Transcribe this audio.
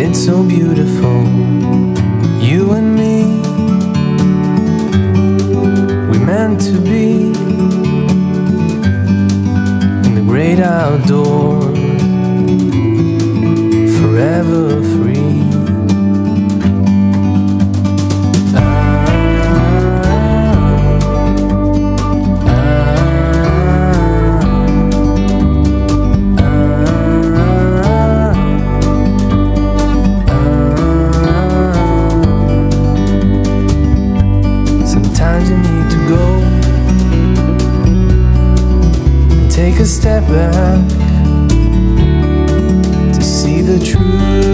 it's so beautiful, you and me. We're meant to be in the great outdoors, forever free. Take a step back to see the truth.